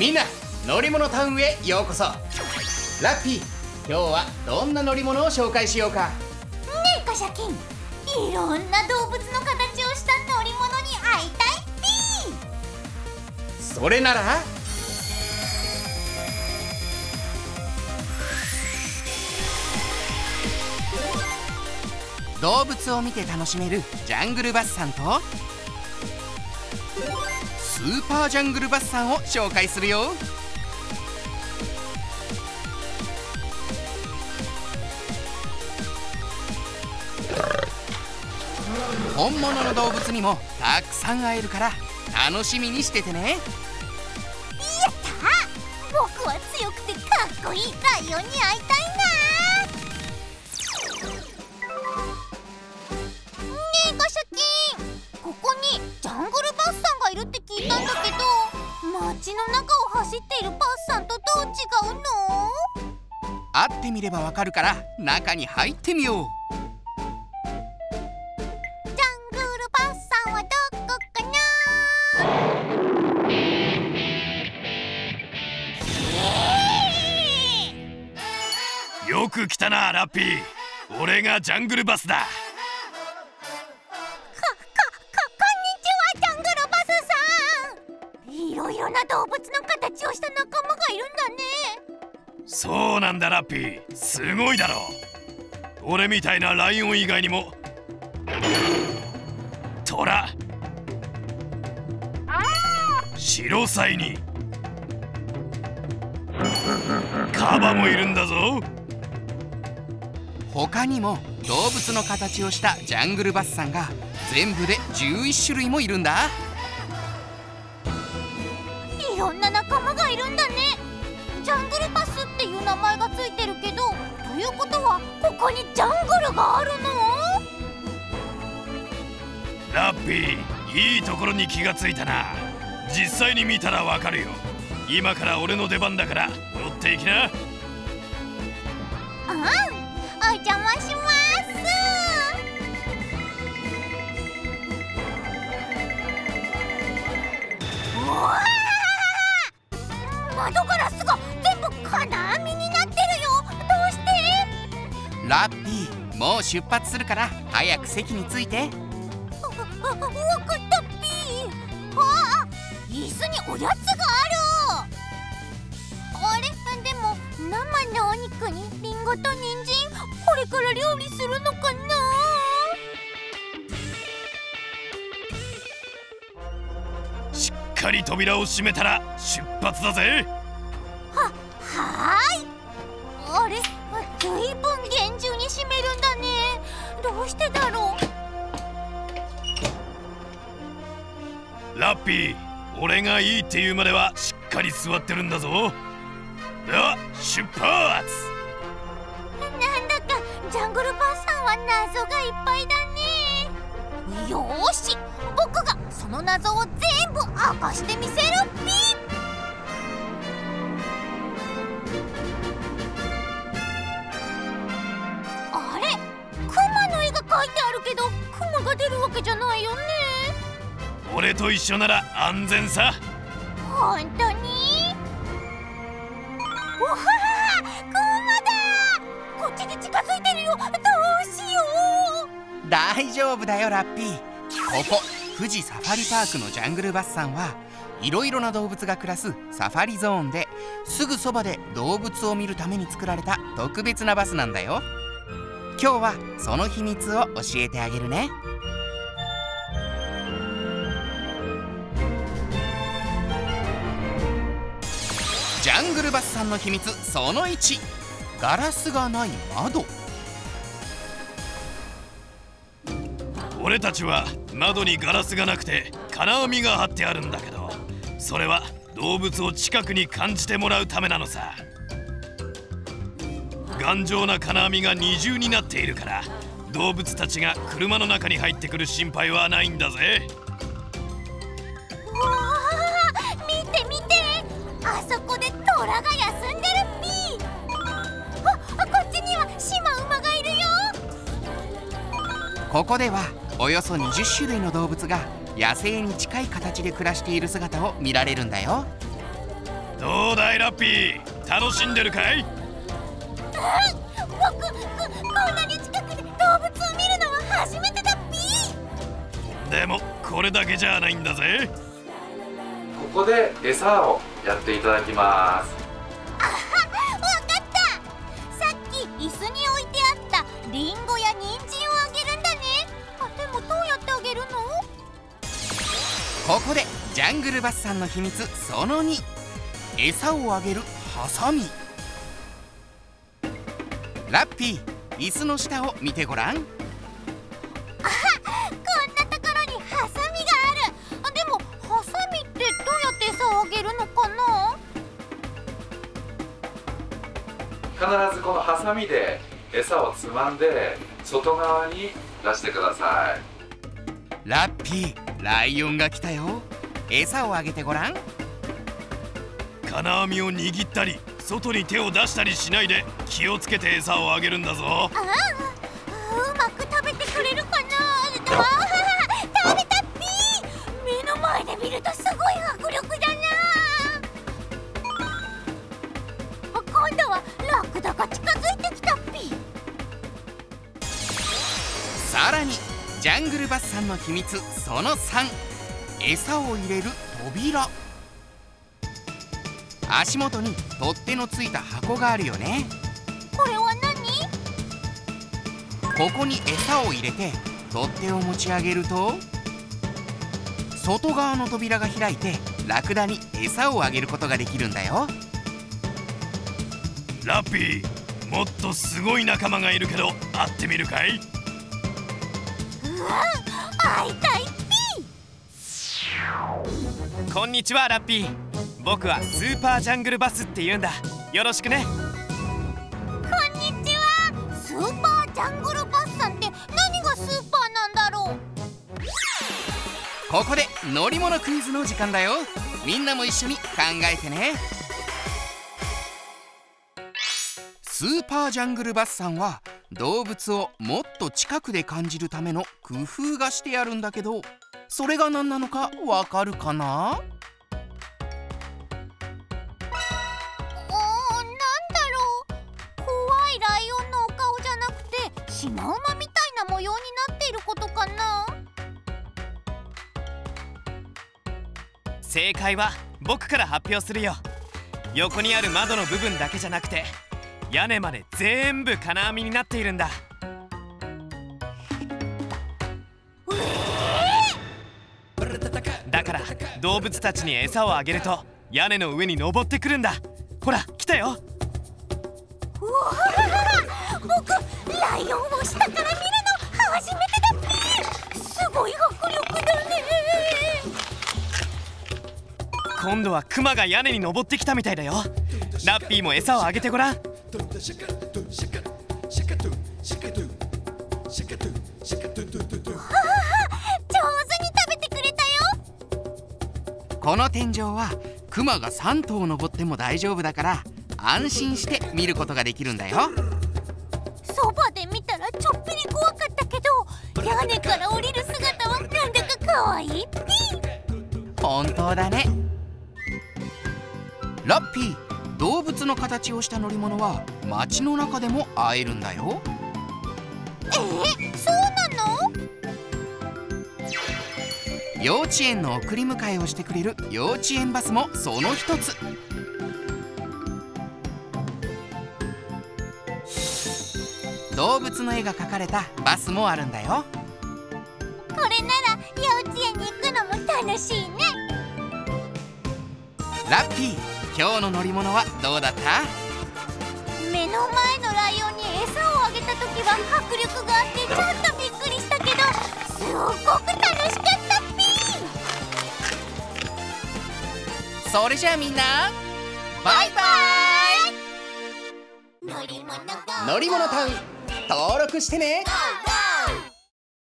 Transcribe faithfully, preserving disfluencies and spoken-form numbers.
みんな乗り物タウンへようこそ。ラッピー、今日はどんな乗り物を紹介しようかねえカシャキン。いろんな動物の形をした乗り物に会いたいピー。それなら動物を見て楽しめるジャングルバスさんとスーパージャングルバスさんを紹介するよ。本物の動物にもたくさん会えるから楽しみにしててね。やったー、僕は強くてかっこいいライオンに会いたいな。街の中を走っているバスさんとどう違うの？会ってみればわかるから中に入ってみよう。ジャングルバスさんはどこかな？えー、よく来たなラッピー。俺がジャングルバスだ。動物の形をした仲間がいるんだね。そうなんだラッピー、すごいだろう。俺みたいなライオン以外にもトラ、シロサイにカバもいるんだぞ。他にも動物の形をしたジャングルバスさんが全部でじゅういっしゅるいもいるんだ。いろんな仲間がいるんだね。ジャングルバスっていう名前がついてるけど、ということはここにジャングルがあるの？ラッピー、いいところに気がついたな。実際に見たらわかるよ。今から俺の出番だから乗っていきな。うん、お邪魔します。窓ガラスが全部金網になってるよ。どうして？ラッピー、もう出発するから早く席について。わかったピー。ああ、椅子におやつがある。あれ、でも生のお肉にリンゴと人参、これから料理するのかな？しっかり扉を閉めたら出発だぜ。は、はーい。あれ、ずいぶん厳重に閉めるんだね。どうしてだろう。ラッピー、俺がいいっていうまではしっかり座ってるんだぞ。では出発。なんだかジャングルバスさんは謎がいっぱいだね。よーし、僕がその謎を全部明かしてみせるピー。あれ、クマの絵が描いてあるけどクマが出るわけじゃないよね。俺と一緒なら安全さ。ほんとに？おはは、クマだ。こっちに近づいてるよ。どうしよう。大丈夫だよラッピー。ここ富士サファリパークのジャングルバスさんはいろいろな動物が暮らすサファリゾーンで、すぐそばで動物を見るために作られた特別なバスなんだよ。今日はその秘密を教えてあげるね。ジャングルバスさんの秘密そのいち、ガラスがない窓。俺たちは窓にガラスがなくて金網が張ってあるんだけど、それは動物を近くに感じてもらうためなのさ。頑丈な金網が二重になっているから動物たちが車の中に入ってくる心配はないんだぜ。わー、見て見て、あそこでトラが休んでるピー。ああ、こっちにはシマウマがいるよ。ここではおよそにじゅっしゅるいの動物が野生に近い形で暮らしている姿を見られるんだよ。どうだいラッピー、楽しんでるかい？はい、僕、こ、こんなに近くで動物を見るのは初めてだっぴー。でもこれだけじゃないんだぜ。ここで餌をやっていただきます。あは、わかった。さっき椅子に置いてあったリンゴや人参をあげるんだね。あ、でもどうやってあげるの？ここでジャングルバスさんの秘密そのに、餌をあげるハサミ。ラッピー、椅子の下を見てごらん。必ずこのハサミで餌をつまんで外側に出してください。ラッピー、ライオンが来たよ。餌をあげてごらん。金網を握ったり外に手を出したりしないで気をつけて餌をあげるんだぞ。ああ、うまく食べてくれるかな。食べたっぴー。目の前で見るとすごい迫力だな。今度はラクダが近づいてきたっぴ。さらにジャングルバスさんの秘密そのさん、餌を入れる扉。足元に取っ手のついた箱があるよね。これは何？ここに餌を入れて取っ手を持ち上げると外側の扉が開いてラクダに餌をあげることができるんだよ。ラッピー、もっとすごい仲間がいるけど会ってみるかい？うん、会いたいっぴ。こんにちはラッピー、僕はスーパージャングルバスって言うんだ。よろしくね。こんにちは。スーパージャングルバスさんって何がスーパーなんだろう？ここで乗り物クイズの時間だよ。みんなも一緒に考えてね。スーパージャングルバスさんは動物をもっと近くで感じるための工夫がしてあるんだけど、それが何なのかわかるかな？おー、なんだろう。怖いライオンのお顔じゃなくてシマウマみたいな模様になっていることかな？正解は僕から発表するよ。横にある窓の部分だけじゃなくて屋根まで全部金網になっているんだ。えー、だから動物たちに餌をあげると屋根の上に登ってくるんだ。ほら来たよ。うわあ、僕ライオンを下から見るの初めてだっぴ。すごい迫力だね。今度はクマが屋根に登ってきたみたいだよ。ラッピーも餌をあげてごらん。この天井はクマがさん頭登っても大丈夫だから安心して見ることができるんだよ。そばで見たらちょっぴり怖かったけど、屋根から降りる姿はなんだか可愛いっぴ。本当だねラッピー。動物の形をした乗り物は街の中でも会えるんだよ。えー、そうなの？幼稚園の送り迎えをしてくれる幼稚園バスもその一つ。動物の絵が描かれたバスもあるんだよ。これなら幼稚園に行くのも楽しいね。ラッピー、今日の乗り物はどうだった？目の前のライオンに餌をあげた時は迫力があってちょっとびっくりしたけど、すごく楽しかったっぴ。それじゃあみんなバイバイ。乗り物タウン登録してね。